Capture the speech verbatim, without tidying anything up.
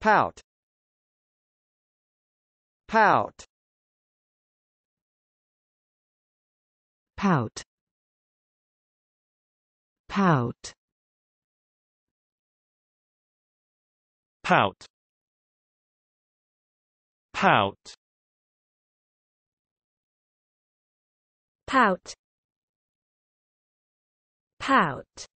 Pout. Pout. Pout. Pout. Pout. Pout. Pout. Pout.